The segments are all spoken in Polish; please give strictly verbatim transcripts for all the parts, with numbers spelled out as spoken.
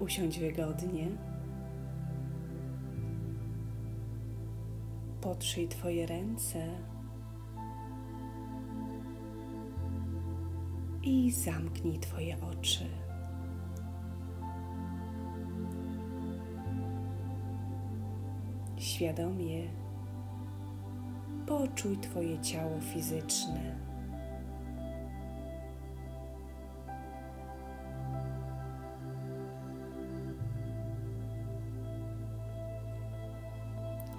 Usiądź wygodnie. Potrzyj Twoje ręce i zamknij Twoje oczy. Świadomie poczuj Twoje ciało fizyczne.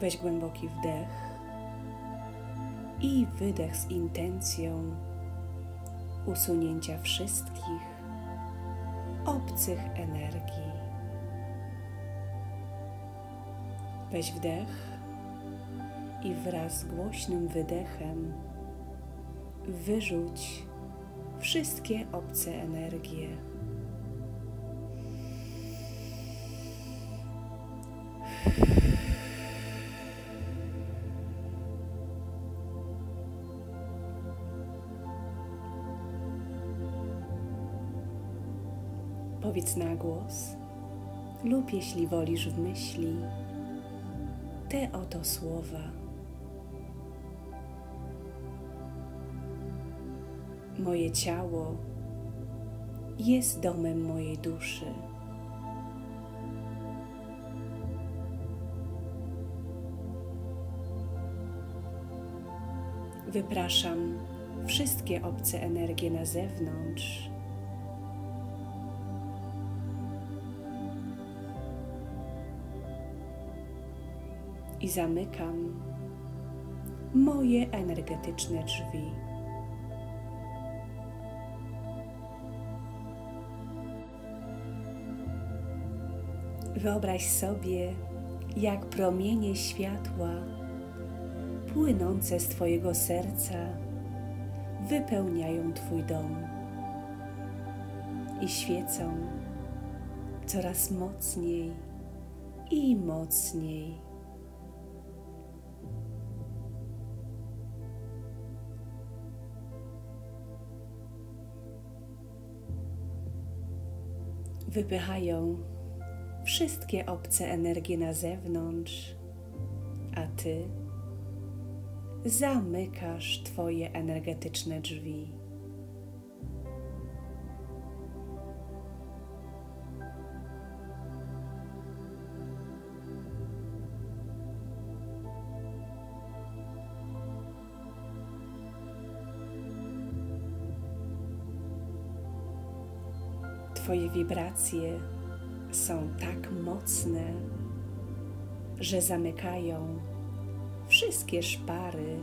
Weź głęboki wdech i wydech z intencją usunięcia wszystkich obcych energii. Weź wdech i wraz z głośnym wydechem wyrzuć wszystkie obce energie. Powiedz na głos lub jeśli wolisz w myśli te oto słowa. Moje ciało jest domem mojej duszy. Wypraszam wszystkie obce energie na zewnątrz. I zamykam moje energetyczne drzwi. Wyobraź sobie, jak promienie światła płynące z Twojego serca wypełniają Twój dom i świecą coraz mocniej i mocniej. Wypychają wszystkie obce energie na zewnątrz, a Ty zamykasz Twoje energetyczne drzwi. Twoje wibracje są tak mocne, że zamykają wszystkie szpary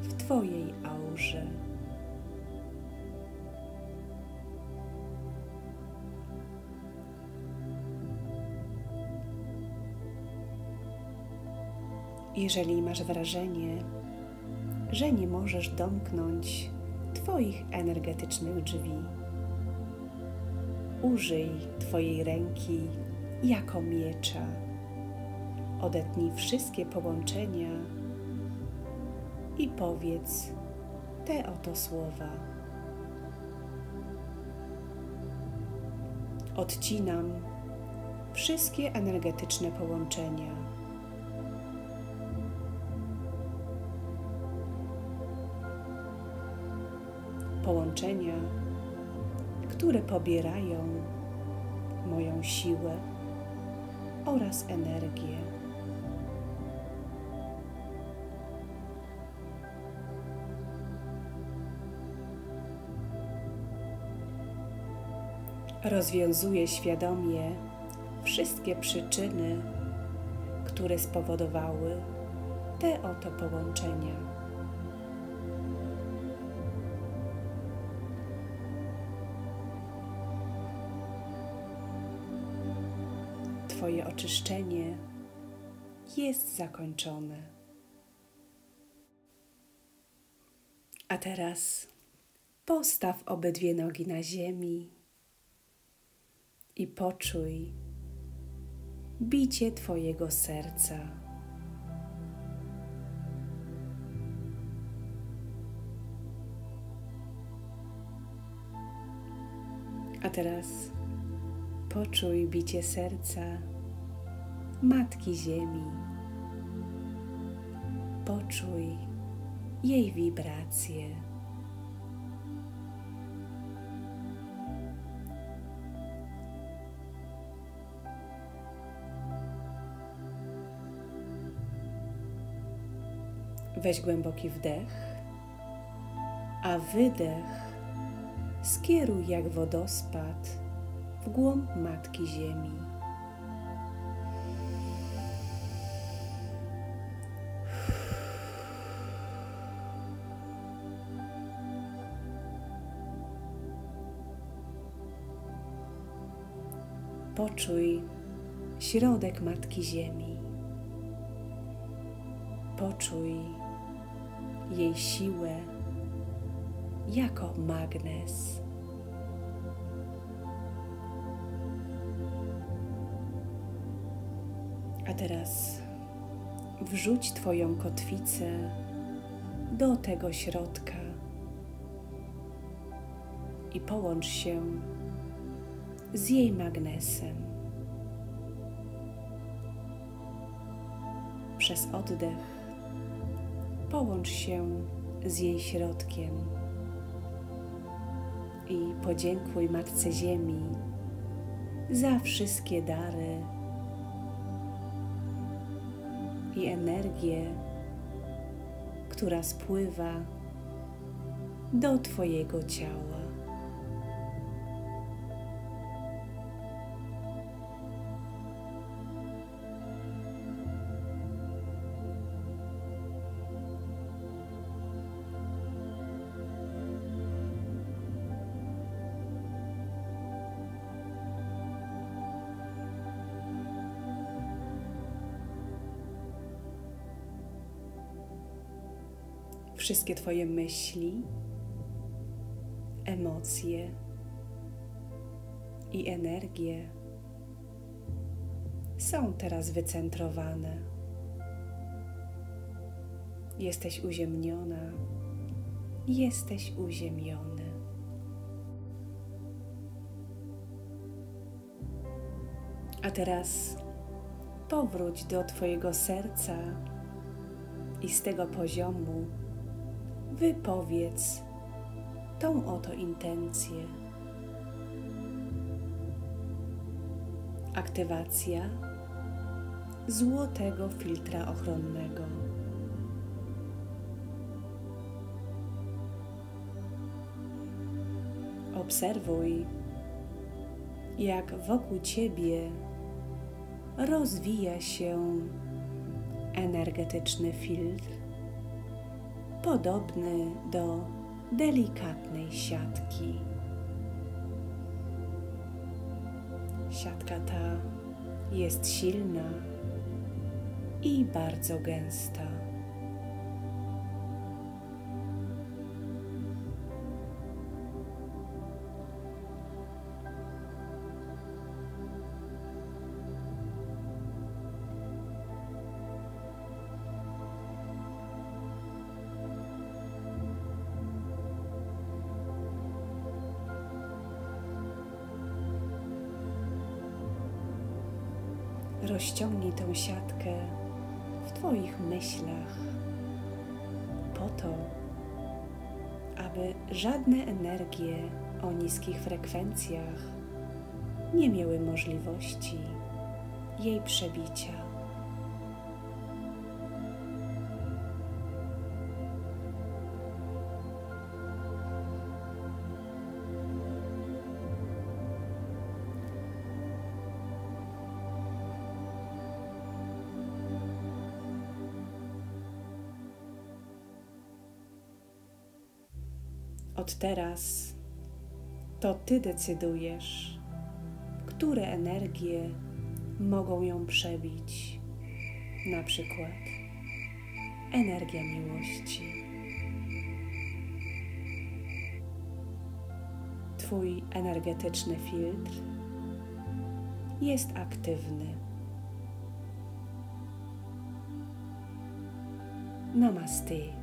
w Twojej aurze. Jeżeli masz wrażenie, że nie możesz domknąć Twoich energetycznych drzwi, użyj Twojej ręki jako miecza. Odetnij wszystkie połączenia i powiedz te oto słowa. Odcinam wszystkie energetyczne połączenia. Połączenia, które pobierają moją siłę oraz energię. Rozwiązuję świadomie wszystkie przyczyny, które spowodowały te oto połączenia. Twoje oczyszczenie jest zakończone. A teraz postaw obydwie nogi na ziemi i poczuj bicie Twojego serca. A teraz Poczuj bicie serca Matki Ziemi. Poczuj jej wibracje. Weź głęboki wdech, a wydech skieruj jak wodospad w głąb Matki Ziemi. Poczuj środek Matki Ziemi. Poczuj jej siłę jako magnes. A teraz wrzuć Twoją kotwicę do tego środka i połącz się z jej magnesem. Przez oddech połącz się z jej środkiem i podziękuj Matce Ziemi za wszystkie dary i energię, która spływa do Twojego ciała. Wszystkie Twoje myśli, emocje i energie są teraz wycentrowane. Jesteś uziemniona, jesteś uziemiony. A teraz powróć do Twojego serca i z tego poziomu wypowiedz tą oto intencję. Aktywacja złotego filtra ochronnego. Obserwuj, jak wokół Ciebie rozwija się energetyczny filtr, podobny do delikatnej siatki. Siatka ta jest silna i bardzo gęsta. Rozciągnij tę siatkę w Twoich myślach po to, aby żadne energie o niskich frekwencjach nie miały możliwości jej przebicia. Od teraz to Ty decydujesz, które energie mogą ją przebić, na przykład energia miłości. Twój energetyczny filtr jest aktywny. Namaste.